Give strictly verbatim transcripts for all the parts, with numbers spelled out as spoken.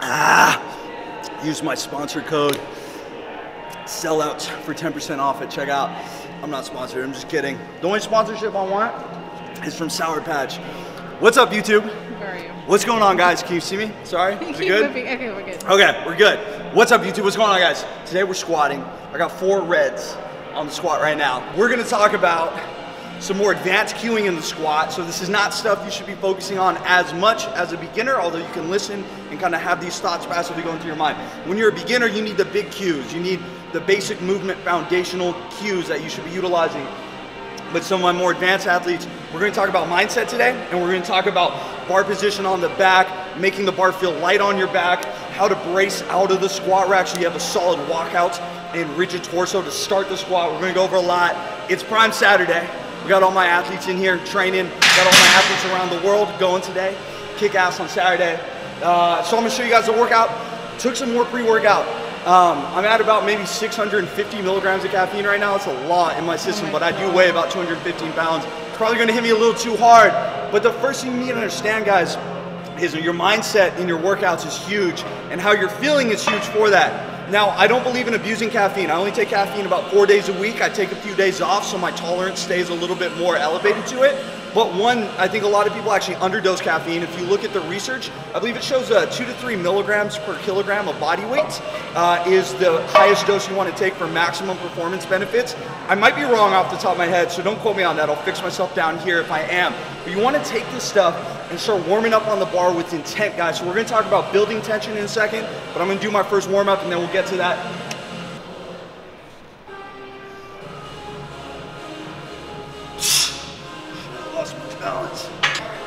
Ah, use my sponsor code sellouts for ten percent off at checkout. I'm not sponsored, I'm just kidding. The only sponsorship I want is from Sour Patch. What's up, YouTube? How are you? What's going on, guys? Can you see me? Sorry, is it good? Okay, we're good. Okay, we're good. What's up, YouTube? What's going on, guys? Today we're squatting. I got four reds on the squat right now. We're gonna talk about some more advanced cueing in the squat. So this is not stuff you should be focusing on as much as a beginner, although you can listen and kind of have these thoughts passively going through your mind. When you're a beginner, you need the big cues. You need the basic movement foundational cues that you should be utilizing. But some of my more advanced athletes, we're gonna talk about mindset today, and we're gonna talk about bar position on the back, making the bar feel light on your back, how to brace out of the squat rack so you have a solid walkout and rigid torso to start the squat. We're gonna go over a lot. It's Prime Saturday. We got all my athletes in here training, got all my athletes around the world going today, kick ass on Saturday. Uh, so I'm gonna show you guys the workout. Took some more pre-workout. Um, I'm at about maybe six hundred fifty milligrams of caffeine right now. It's a lot in my system, oh my but God. I do weigh about two hundred fifteen pounds. It's probably gonna hit me a little too hard, but the first thing you need to understand, guys, is your mindset in your workouts is huge, and how you're feeling is huge for that. Now, I don't believe in abusing caffeine. I only take caffeine about four days a week. I take a few days off, so my tolerance stays a little bit more elevated to it. But one, I think a lot of people actually underdose caffeine. If you look at the research, I believe it shows uh, two to three milligrams per kilogram of body weight uh, is the highest dose you want to take for maximum performance benefits. I might be wrong off the top of my head, so don't quote me on that. I'll fix myself down here if I am. But you want to take this stuff and start warming up on the bar with intent, guys. So we're gonna talk about building tension in a second, but I'm gonna do my first warm up and then we'll get to that. I lost my balance.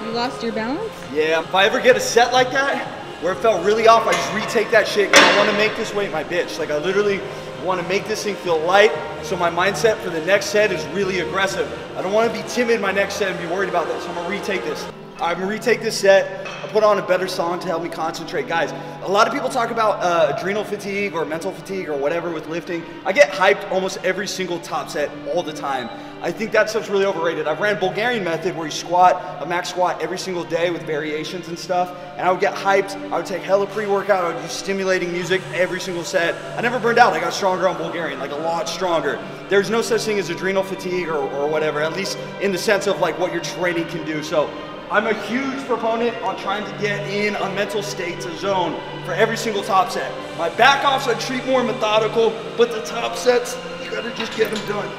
You lost your balance? Yeah, if I ever get a set like that, where it felt really off, I just retake that shit, because I wanna make this weight my bitch. Like, I literally wanna make this thing feel light, so my mindset for the next set is really aggressive. I don't wanna be timid my next set and be worried about that, so I'm gonna retake this. I'm gonna retake this set. I put on a better song to help me concentrate. Guys, a lot of people talk about uh, adrenal fatigue or mental fatigue or whatever with lifting. I get hyped almost every single top set all the time. I think that stuff's really overrated. I've ran Bulgarian method where you squat, a max squat every single day with variations and stuff. And I would get hyped. I would take hella pre-workout. I would do stimulating music every single set. I never burned out. I got stronger on Bulgarian, like a lot stronger. There's no such thing as adrenal fatigue or, or whatever, at least in the sense of like what your training can do. So I'm a huge proponent on trying to get in a mental state to zone for every single top set. My back offs I treat more methodical, but the top sets, you gotta just get them done.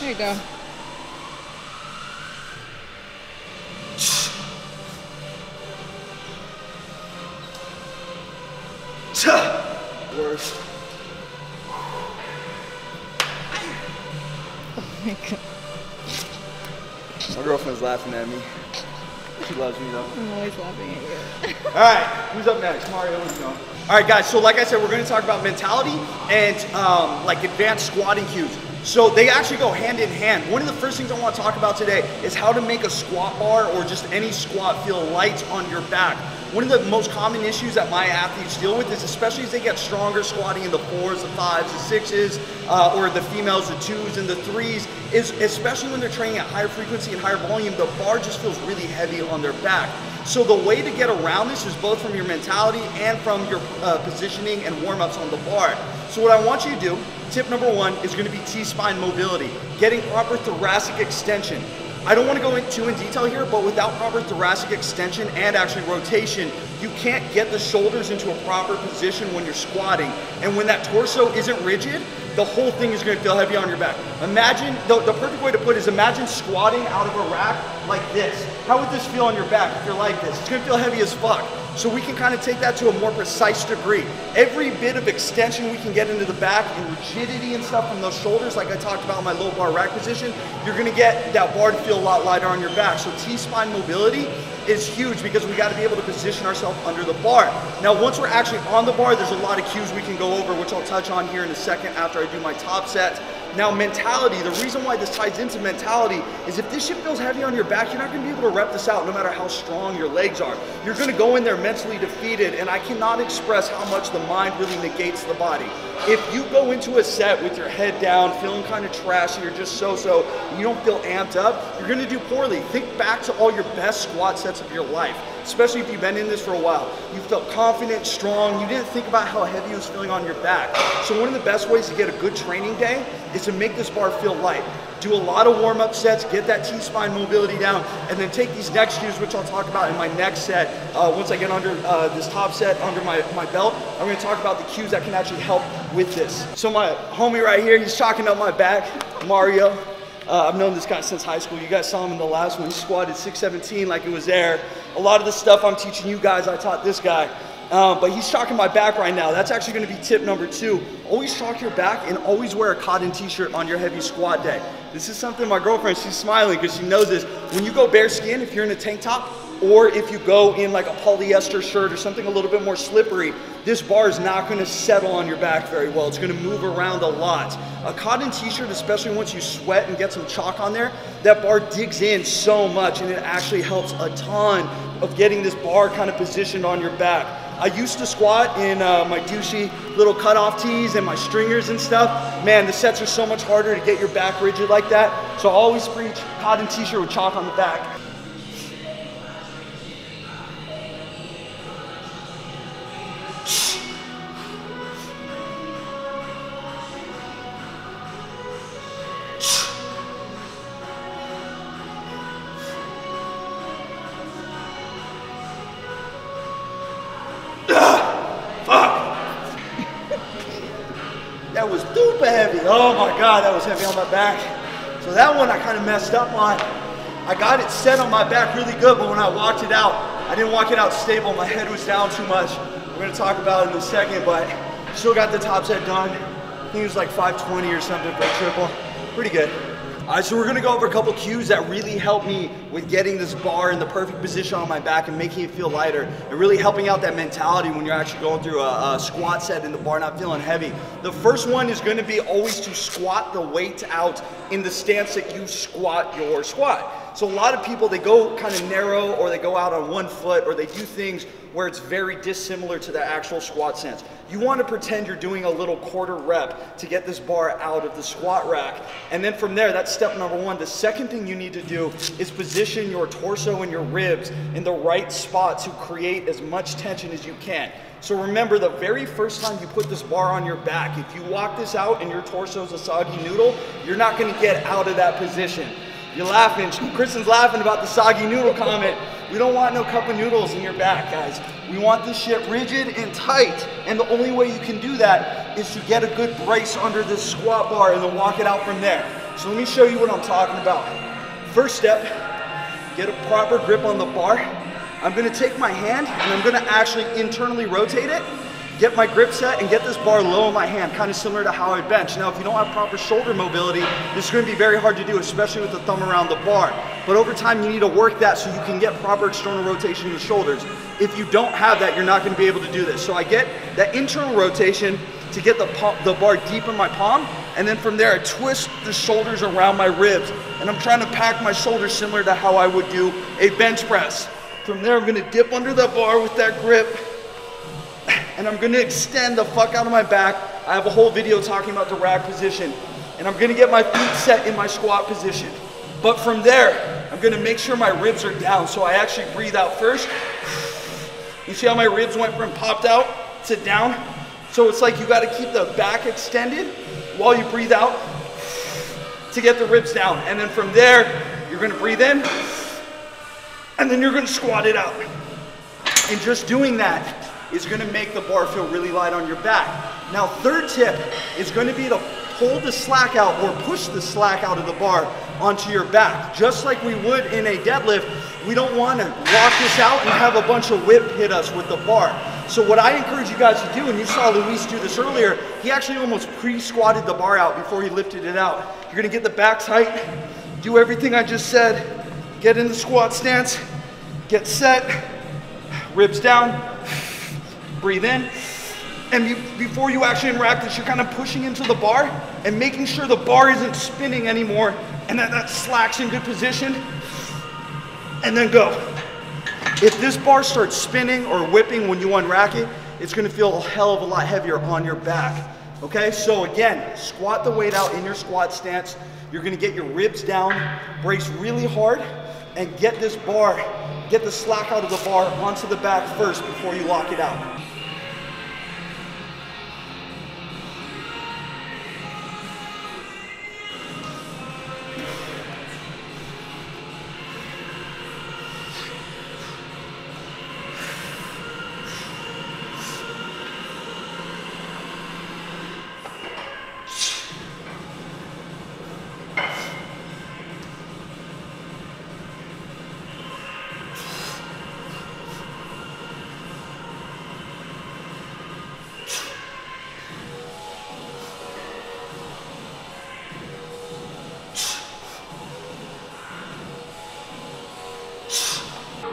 There you go. Worst. Oh my God. My girlfriend's laughing at me. She loves me though. I'm always laughing at you. All right, who's up next? Mario, what's going on? All right, guys. So like I said, we're going to talk about mentality and um, like advanced squatting cues. So they actually go hand in hand. One of the first things I want to talk about today is how to make a squat bar or just any squat feel light on your back. One of the most common issues that my athletes deal with is, especially as they get stronger squatting in the fours, the fives, the sixes, uh, or the females, the twos and the threes, is especially when they're training at higher frequency and higher volume, the bar just feels really heavy on their back. So the way to get around this is both from your mentality and from your uh, positioning and warm-ups on the bar. So what I want you to do, tip number one, is gonna be T-spine mobility, getting proper thoracic extension. I don't wanna go into in detail here, but without proper thoracic extension and actually rotation, you can't get the shoulders into a proper position when you're squatting. And when that torso isn't rigid, the whole thing is gonna feel heavy on your back. Imagine, the, the perfect way to put it is imagine squatting out of a rack like this. How would this feel on your back if you're like this? It's gonna feel heavy as fuck. So we can kind of take that to a more precise degree. Every bit of extension we can get into the back and rigidity and stuff from those shoulders, like I talked about in my low bar rack position, you're gonna get that bar to feel a lot lighter on your back. So T-spine mobility is huge because we got to be able to position ourselves under the bar. Now, once we're actually on the bar, there's a lot of cues we can go over, which I'll touch on here in a second after I do my top sets. Now, mentality, the reason why this ties into mentality is if this shit feels heavy on your back, you're not gonna be able to rep this out no matter how strong your legs are. You're gonna go in there mentally defeated, and I cannot express how much the mind really negates the body. If you go into a set with your head down, feeling kind of trash, and you're just so-so, and you don't feel amped up, you're gonna do poorly. Think back to all your best squat sets of your life, especially if you've been in this for a while. You felt confident, strong, you didn't think about how heavy it was feeling on your back. So one of the best ways to get a good training day is to make this bar feel light. Do a lot of warm-up sets, get that T-spine mobility down, and then take these next cues, which I'll talk about in my next set. Uh, once I get under uh, this top set, under my, my belt, I'm gonna talk about the cues that can actually help with this. So my homie right here, he's chalking up my back, Mario. Uh, I've known this guy since high school. You guys saw him in the last one. He squatted six seventeen like it was air. A lot of the stuff I'm teaching you guys, I taught this guy. Um, but he's chalking my back right now. That's actually gonna be tip number two. Always chalk your back and always wear a cotton t-shirt on your heavy squat day. This is something my girlfriend, she's smiling because she knows this. When you go bare skin, if you're in a tank top, or if you go in like a polyester shirt or something a little bit more slippery, this bar is not gonna settle on your back very well. It's gonna move around a lot. A cotton t-shirt, especially once you sweat and get some chalk on there, that bar digs in so much, and it actually helps a ton of getting this bar kind of positioned on your back. I used to squat in uh, my douchey little cutoff tees and my stringers and stuff. Man, the sets are so much harder to get your back rigid like that. So I always preach cotton t-shirt with chalk on the back. That was super heavy. Oh my God, that was heavy on my back. So that one I kind of messed up on. I got it set on my back really good, but when I walked it out, I didn't walk it out stable. My head was down too much. We're gonna talk about it in a second, but still got the top set done. I think it was like five twenty or something for a triple. Pretty good. All right, so we're gonna go over a couple cues that really helped me with getting this bar in the perfect position on my back and making it feel lighter, and really helping out that mentality when you're actually going through a, a squat set and the bar not feeling heavy. The first one is gonna be always to squat the weight out in the stance that you squat your squat. So a lot of people, they go kind of narrow, or they go out on one foot, or they do things where it's very dissimilar to the actual squat sense. You want to pretend you're doing a little quarter rep to get this bar out of the squat rack. And then from there, that's step number one. The second thing you need to do is position your torso and your ribs in the right spot to create as much tension as you can. So remember, the very first time you put this bar on your back, if you walk this out and your torso's a soggy noodle, you're not gonna get out of that position. You're laughing, Kristen's laughing about the soggy noodle comment. We don't want no cup of noodles in your back, guys. We want this shit rigid and tight, and the only way you can do that is to get a good brace under this squat bar and then walk it out from there. So let me show you what I'm talking about. First step, get a proper grip on the bar. I'm gonna take my hand and I'm gonna actually internally rotate it, get my grip set, and get this bar low in my hand, kind of similar to how I bench. Now, if you don't have proper shoulder mobility, this is gonna be very hard to do, especially with the thumb around the bar. But over time, you need to work that so you can get proper external rotation in the shoulders. If you don't have that, you're not gonna be able to do this. So I get that internal rotation to get the, the bar deep in my palm, and then from there, I twist the shoulders around my ribs, and I'm trying to pack my shoulders similar to how I would do a bench press. From there, I'm gonna dip under the bar with that grip, and I'm gonna extend the fuck out of my back. I have a whole video talking about the rack position, and I'm gonna get my feet set in my squat position. But from there, I'm gonna make sure my ribs are down, so I actually breathe out first. You see how my ribs went from popped out to down? So it's like you gotta keep the back extended while you breathe out to get the ribs down. And then from there, you're gonna breathe in, and then you're gonna squat it out. And just doing that is gonna make the bar feel really light on your back. Now, third tip is gonna be to pull the slack out, or push the slack out of the bar onto your back. Just like we would in a deadlift, we don't wanna walk this out and have a bunch of whip hit us with the bar. So what I encourage you guys to do, and you saw Luis do this earlier, he actually almost pre-squatted the bar out before he lifted it out. You're gonna get the back tight, do everything I just said, get in the squat stance, Get set, ribs down, breathe in. And you, before you actually interact this, you're kind of pushing into the bar and making sure the bar isn't spinning anymore and that that slack's in good position. And then go. If this bar starts spinning or whipping when you unrack it, it's gonna feel a hell of a lot heavier on your back. Okay, so again, squat the weight out in your squat stance. You're gonna get your ribs down, brace really hard, and get this bar, get the slack out of the bar onto the back first before you lock it out.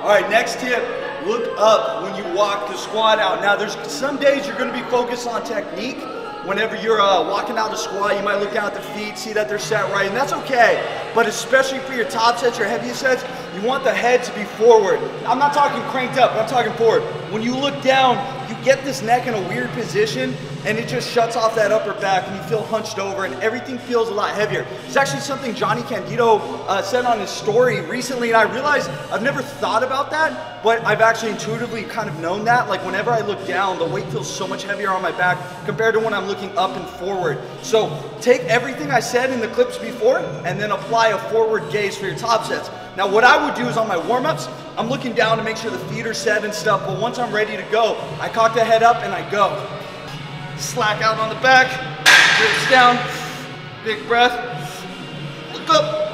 All right, next tip, look up when you walk the squat out. Now, there's some days you're gonna be focused on technique. Whenever you're uh, walking out a squat, you might look down at the feet, see that they're set right, and that's okay. But especially for your top sets, your heaviest sets, you want the head to be forward. I'm not talking cranked up, I'm talking forward. When you look down, you get this neck in a weird position, and it just shuts off that upper back, and you feel hunched over, and everything feels a lot heavier. It's actually something Johnny Candido uh, said on his story recently, and I realized I've never thought about that, but I've actually intuitively kind of known that. Like whenever I look down, the weight feels so much heavier on my back compared to when I'm looking up and forward. So take everything I said in the clips before, and then apply a forward gaze for your top sets. Now what I would do is on my warm-ups, I'm looking down to make sure the feet are set and stuff, but once I'm ready to go, I cock the head up and I go. Slack out on the back, ribs down, big breath, look up.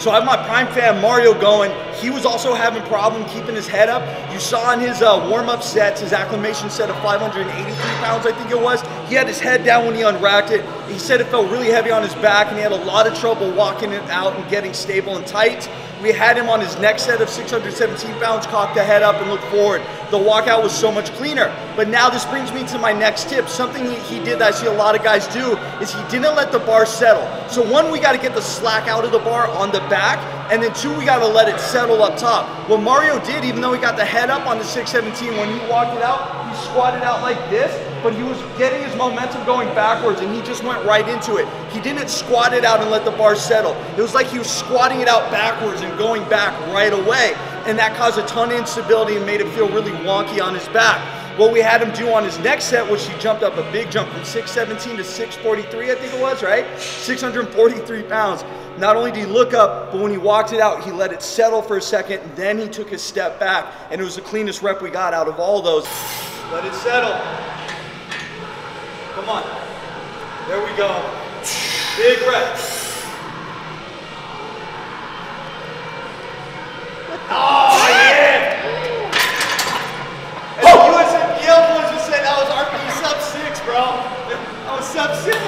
So I have my Prime fan Mario going. He was also having a problem keeping his head up. You saw in his uh, warm-up sets, his acclimation set of five hundred eighty-three pounds, I think it was. He had his head down when he unracked it. He said it felt really heavy on his back and he had a lot of trouble walking it out and getting stable and tight. We had him on his next set of six hundred seventeen pounds, cock the head up and look forward. The walkout was so much cleaner. But now this brings me to my next tip. Something he did that I see a lot of guys do is he didn't let the bar settle. So one, we gotta get the slack out of the bar on the back, and then two, we gotta let it settle up top. What Mario did, even though he got the head up on the six seventeen, when he walked it out, he squatted out like this, but he was getting his momentum going backwards and he just went right into it. He didn't squat it out and let the bar settle. It was like he was squatting it out backwards and going back right away. And that caused a ton of instability and made him feel really wonky on his back. What we had him do on his next set was he jumped up a big jump from six seventeen to six forty-three, I think it was, right? six hundred forty-three pounds. Not only did he look up, but when he walked it out, he let it settle for a second, and then he took his step back, and it was the cleanest rep we got out of all those. Let it settle. Come on. There we go. Big breath. Oh, yeah! And the U S M boys just said I was R P sub six, bro. I was sub six.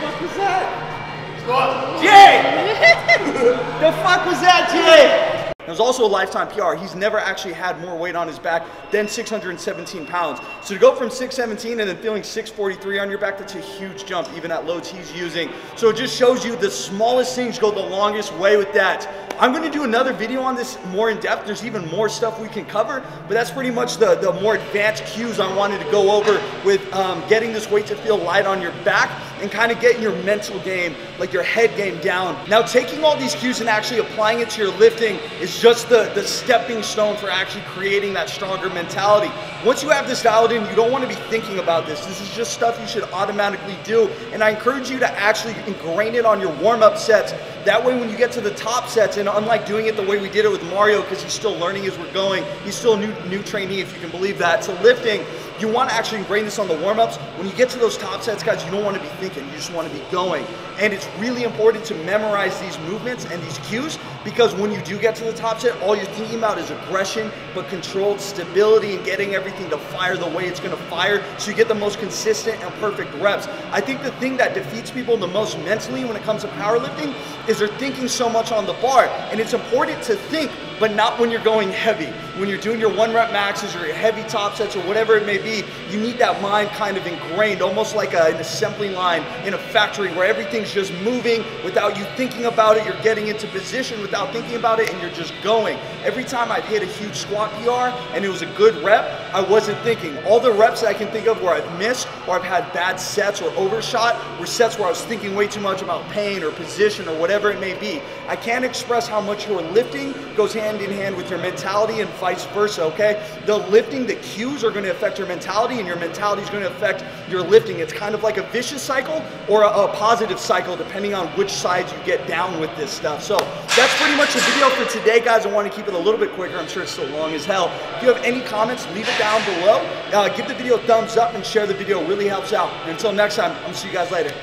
What the fuck was that? Jay! The fuck was that, Jay? It was also a lifetime P R. He's never actually had more weight on his back than six hundred seventeen pounds. So to go from six seventeen and then feeling six forty-three on your back, that's a huge jump, even at loads he's using. So it just shows you the smallest things go the longest way with that. I'm gonna do another video on this more in depth. There's even more stuff we can cover, but that's pretty much the, the more advanced cues I wanted to go over with um, getting this weight to feel light on your back and kind of getting your mental game, like your head game down. Now taking all these cues and actually applying it to your lifting is just the, the stepping stone for actually creating that stronger mentality. Once you have this dialed in, you don't want to be thinking about this. This is just stuff you should automatically do. And I encourage you to actually ingrain it on your warm-up sets. That way when you get to the top sets, and unlike doing it the way we did it with Mario, because he's still learning as we're going, he's still a new, new trainee, if you can believe that, to lifting, you want to actually ingrain this on the warm-ups. When you get to those top sets, guys, you don't want to be thinking, you just want to be going. And it's really important to memorize these movements and these cues, because when you do get to the top set, all you're thinking about is aggression, but controlled stability and getting everything to fire the way it's going to fire, so you get the most consistent and perfect reps. I think the thing that defeats people the most mentally when it comes to powerlifting is they're thinking so much on the bar, and it's important to think, but not when you're going heavy. When you're doing your one rep maxes or your heavy top sets or whatever it may be, you need that mind kind of ingrained, almost like a, an assembly line in a factory where everything's just moving without you thinking about it. You're getting into position without thinking about it, and you're just going. Every time I've hit a huge squat P R and it was a good rep, I wasn't thinking. All the reps that I can think of where I've missed or I've had bad sets or overshot were sets where I was thinking way too much about pain or position or whatever it may be. I can't express how much your lifting goes hand hand in hand with your mentality and vice versa, okay? The lifting, the cues are gonna affect your mentality, and your mentality is gonna affect your lifting. It's kind of like a vicious cycle or a, a positive cycle, depending on which side you get down with this stuff. So that's pretty much the video for today, guys. I wanna keep it a little bit quicker. I'm sure it's so long as hell. If you have any comments, leave it down below. Uh, give the video a thumbs up and share the video. It really helps out. And until next time, I'm gonna see you guys later.